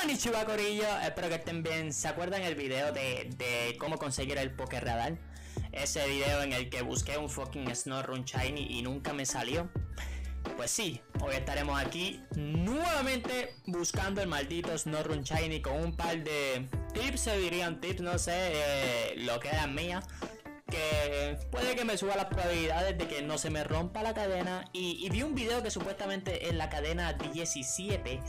Konnichiwa, corillo, espero que estén bien. ¿Se acuerdan el video de cómo conseguir el Poker Radar? Ese video en el que busqué un fucking Snorlax Shiny y nunca me salió. Pues sí, hoy estaremos aquí nuevamente buscando el maldito Snorlax Shiny con un par de tips, se dirían tips, no sé, lo que eran mías, que puede que me suba las probabilidades de que no se me rompa la cadena. Y vi un video que supuestamente en la cadena 17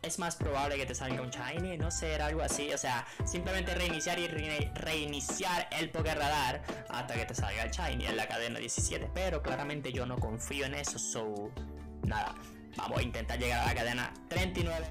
es más probable que te salga un Shiny, no sé, era algo así. O sea, simplemente reiniciar y reiniciar el Poker Radar hasta que te salga el Shiny en la cadena 17. Pero claramente yo no confío en eso, so nada, vamos a intentar llegar a la cadena 39.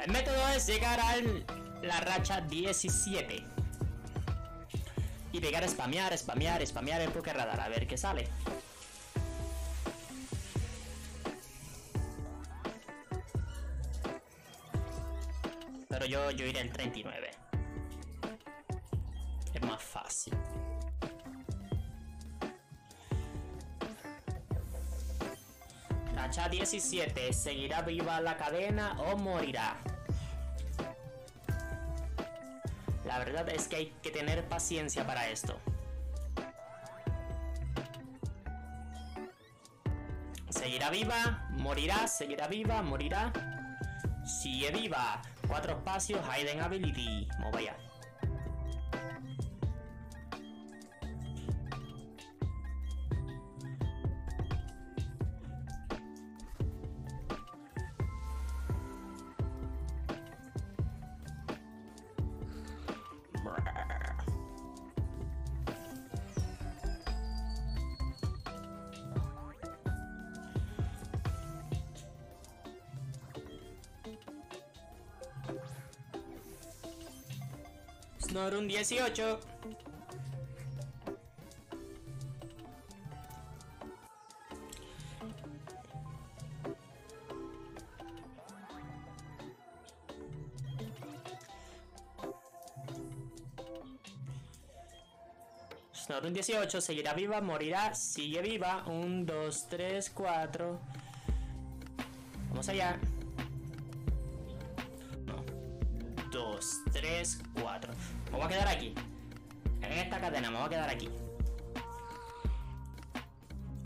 El método es llegar a la racha 17 y pegar a spamear el Poker Radar a ver qué sale. Pero yo iré al 39. Es más fácil. Racha 17, ¿seguirá viva la cadena o morirá? La verdad es que hay que tener paciencia para esto. Seguirá viva, morirá, seguirá viva, morirá. Sigue viva. 4 espacios, Hidden Ability. Vamos allá. Snorlax 18. Snorlax 18, seguirá viva, morirá, sigue viva. 1, 2, 3, 4. Vamos allá. 2, 3, 4. Me voy a quedar aquí. En esta cadena me voy a quedar aquí.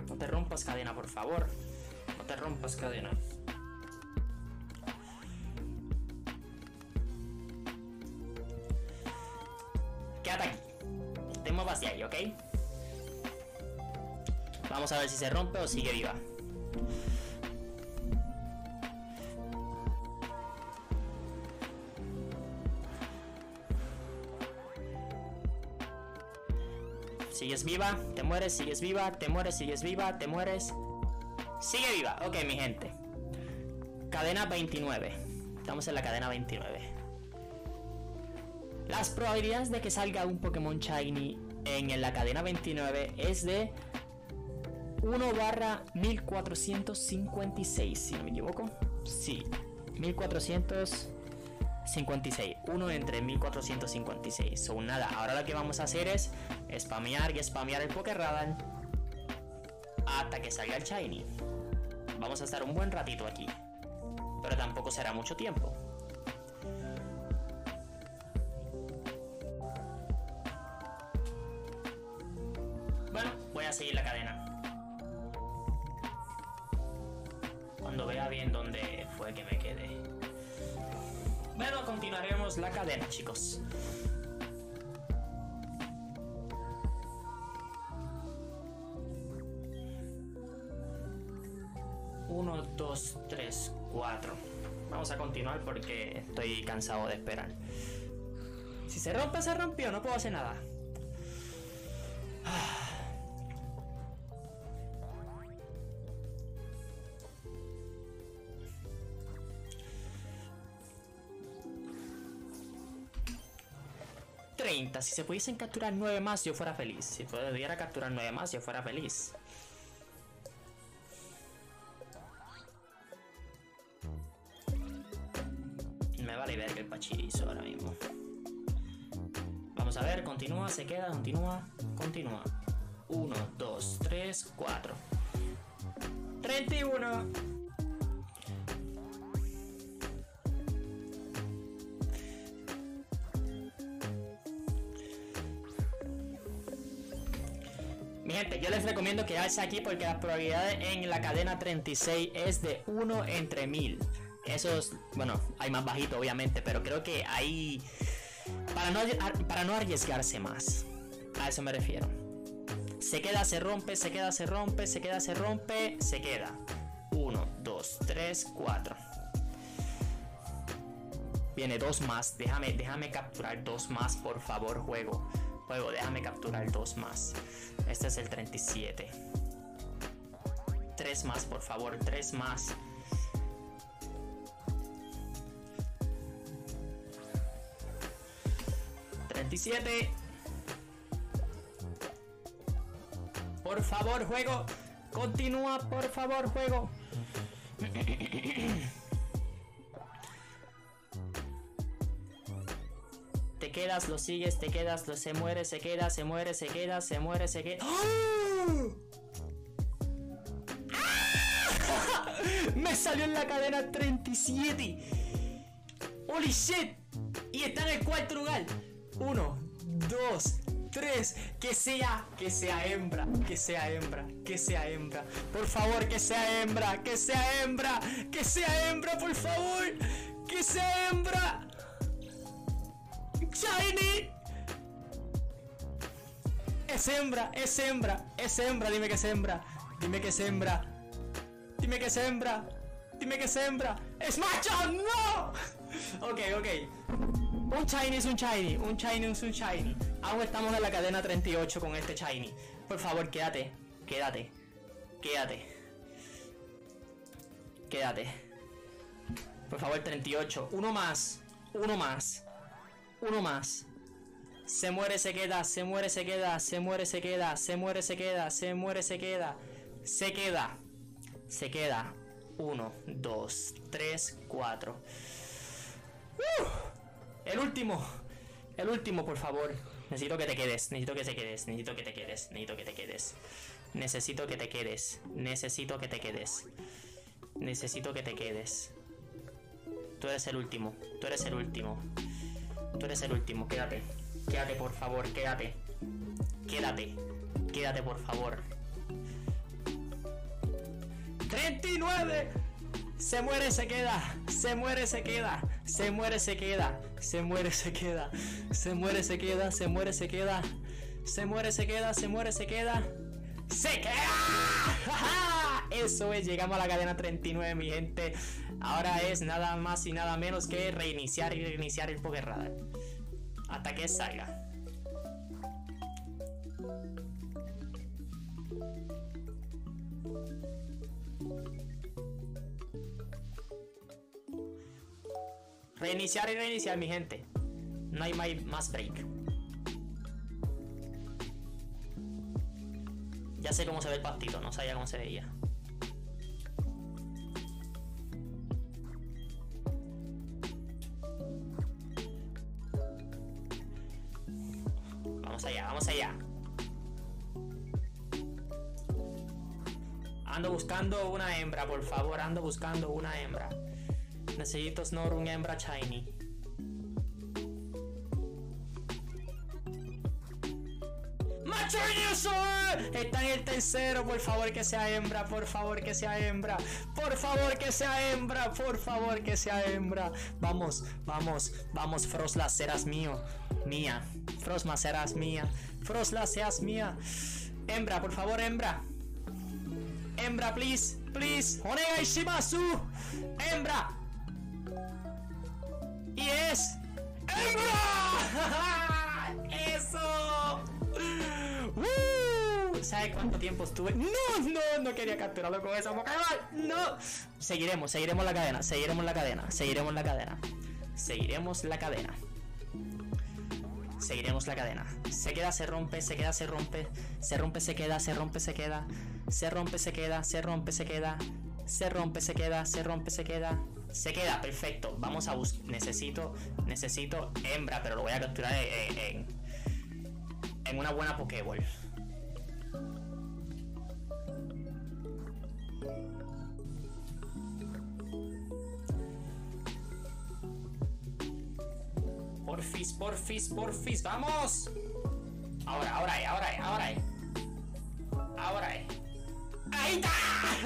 No te rompas cadena, por favor. No te rompas cadena. Quédate aquí. Te muevas hacia ahí, ¿ok? Vamos a ver si se rompe o sigue viva. Sigues viva, te mueres, sigues viva, te mueres, sigues viva, te mueres. Sigue viva, ok, mi gente. Cadena 29. Estamos en la cadena 29. Las probabilidades de que salga un Pokémon Shiny en la cadena 29 es de 1/1456, si no me equivoco. Sí, 1456, 1 entre 1456. So nada, ahora lo que vamos a hacer es spamear y spamear el Poker Radar hasta que salga el Shiny. Vamos a estar un buen ratito aquí, pero tampoco será mucho tiempo. Bueno, voy a seguir la cadena. Cuando vea bien dónde fue que me quedé. Bueno, continuaremos la cadena, chicos. Uno, dos, tres, cuatro. Vamos a continuar porque estoy cansado de esperar. Si se rompe, se rompió, no puedo hacer nada. 30. Si se pudiesen capturar 9 más, yo fuera feliz. Si pudiera capturar 9 más, yo fuera feliz. Me vale verga el Pachirisu ahora mismo. Vamos a ver, continúa, se queda, continúa, continúa. 1, 2, 3, 4. 31. Mi gente, yo les recomiendo quedarse aquí porque las probabilidades en la cadena 36 es de 1 entre 1000. Esos, bueno, hay más bajito obviamente, pero creo que hay... Para no arriesgarse más. A eso me refiero. Se queda, se rompe, se queda, se rompe, se queda, se rompe, se queda. 1, 2, 3, 4. Viene 2 más. Déjame capturar 2 más, por favor, juego. Juego, déjame capturar 2 más. Este es el 37. 3 más, por favor, 3 más. Por favor, juego. Continúa, por favor, juego. Te quedas, lo sigues, te quedas, lo, se muere, se queda, se muere, se queda, se muere, se queda. ¡Oh! ¡Ah! Me salió en la cadena 37. Holy shit. Y está en el cuarto lugar. 1, 2, 3. Que sea hembra, que sea hembra, que sea hembra. Por favor, que sea hembra, que sea hembra, que sea hembra, por favor. Que sea hembra. Shiny. Es hembra, es hembra, es hembra. Dime que es hembra, dime que es hembra. Dime que es hembra, dime que es hembra. ¡Es macho! ¡No! Ok, ok. Un Shiny es un Shiny, un Shiny es un Shiny. Ahora estamos en la cadena 38 con este Shiny. Por favor, quédate, quédate, quédate, quédate. Por favor, 38. Uno más, uno más, uno más. Se muere, se queda, se muere, se queda, se muere, se queda, se muere, se queda, se muere, se queda, se queda, se queda. 1, 2, 3, 4. El último, por favor. Necesito que te quedes, necesito que te quedes, necesito que te quedes, necesito que te quedes. Necesito que te quedes, necesito que te quedes. Necesito que te quedes. Tú eres el último, tú eres el último. Tú eres el último, quédate. Quédate, por favor, quédate. Quédate, quédate, por favor. 39. Se muere, se queda, se muere, se queda, se muere, se queda, se muere, se queda, se muere, se queda, se muere, se queda, se muere, se queda, se muere, se queda, se queda. Eso es, llegamos a la cadena 39, mi gente. Ahora es nada más y nada menos que reiniciar y reiniciar el Poker Radar hasta que salga. Reiniciar y reiniciar, mi gente. No hay más break. Ya sé cómo se ve el pastito, no sabía cómo se veía. Vamos allá, vamos allá. Ando buscando una hembra, por favor, ando buscando una hembra. Necesito Snor, un hembra Shiny. ¡Pachirisu! Está en el tercero, por favor que sea hembra, por favor que sea hembra, por favor que sea hembra, por favor que sea hembra. Vamos, vamos, vamos, Frostla, serás mío, mía. Frostma, serás mía. Frostla, seas mía. Hembra, por favor, hembra. Hembra, please, please. Onegai shimasu. Hembra. Y es ¡hembra! ¡Eso! ¡Woo! ¿Sabes cuánto tiempo estuve? ¡No, no, no quería capturarlo con esa boca! ¡No! Seguiremos, seguiremos la cadena, seguiremos la cadena, seguiremos la cadena, seguiremos la cadena, seguiremos la cadena. Se queda, se rompe, se queda, se rompe. Se rompe, se queda, se rompe, se queda. Se rompe, se queda, se rompe, se queda. Se rompe, se queda, se rompe, se queda. Se queda, perfecto. Vamos a buscar. Necesito hembra, pero lo voy a capturar en una buena Pokéball. Porfis, porfis, porfis, vamos. Ahora, ahora. ¡Ahí está!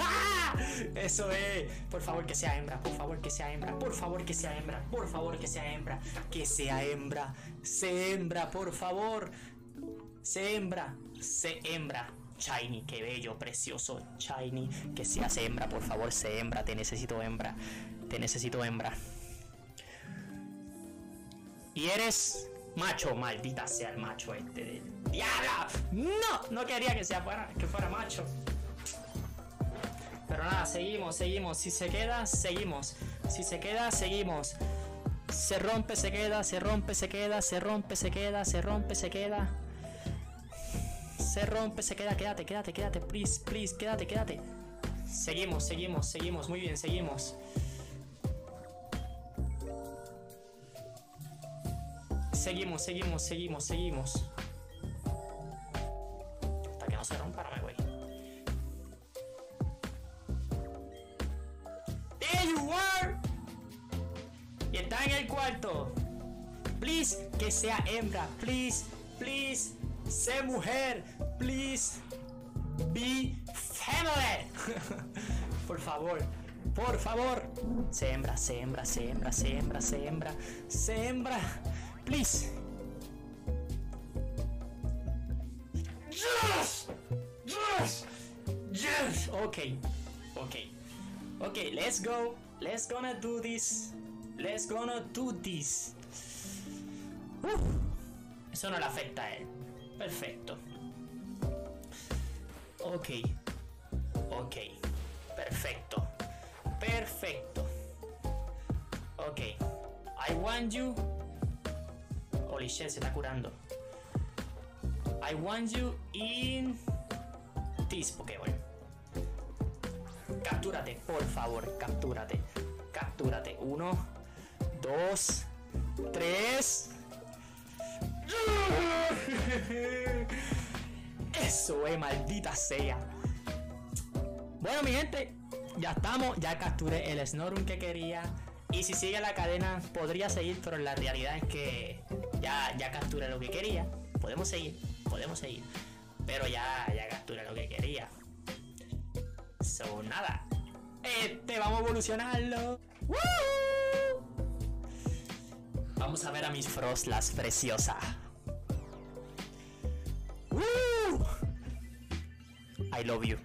¡Ah! Eso es. Por favor que sea hembra, por favor que sea hembra, por favor que sea hembra, por favor que sea hembra, que sea hembra, se hembra, por favor. Se hembra, se hembra. Shiny, qué bello, precioso. Shiny, que sea se hembra, por favor, se hembra. Te necesito hembra, te necesito hembra. Y eres macho, maldita sea el macho este del diablo. No, no quería que sea fuera macho. Pero nada, seguimos. Si se queda, seguimos. Si se queda, seguimos. Se rompe, se queda, se rompe, se queda, se rompe, se queda, se rompe, se queda. Se rompe, se queda, quédate, please, quédate. Seguimos, muy bien, seguimos. Seguimos. Hasta que no se rompa, no me voy. There you are. Y está en el cuarto. Please, que sea hembra. Please, sé mujer. Please, be female. Por favor. Se hembra. Please. Yes. Okay, let's go. Let's gonna do this. Eso no le afecta a él. Perfecto. Ok. Perfecto. Ok. I want you. Holy shit, se está curando. I want you in this Pokéball. Captúrate, por favor, captúrate. 1, 2, 3. Eso es, maldita sea. Bueno, mi gente, ya estamos. Ya capturé el Snorum que quería. Y si sigue la cadena, podría seguir, pero la realidad es que ya capturé lo que quería. Podemos seguir. Pero ya capturé lo que quería. So, nada. Vamos a evolucionarlo. ¡Woo! Vamos a ver a mis Frostlas preciosas. I love you.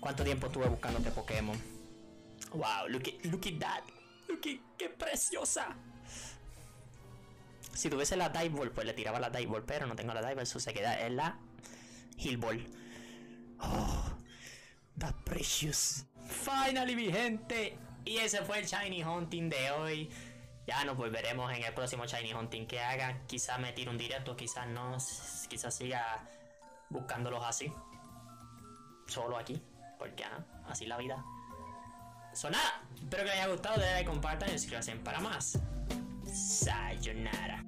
¿Cuánto tiempo estuve buscándote Pokémon? Wow, look at that. Qué preciosa. Si tuviese la Dive Ball, pues le tiraba la Dive Ball, pero no tengo la Dive Ball, eso se queda en la Hill Ball. Oh, that's precious. Finally, mi gente. Y ese fue el Shiny Hunting de hoy. Ya nos volveremos en el próximo Shiny Hunting que haga. Quizás me tire un directo, quizás no. Quizás siga buscándolos así. Solo aquí. Porque ajá, así la vida. Eso nada. Espero que les haya gustado. Denle like, compartan y suscríbanse para más. Sayonara.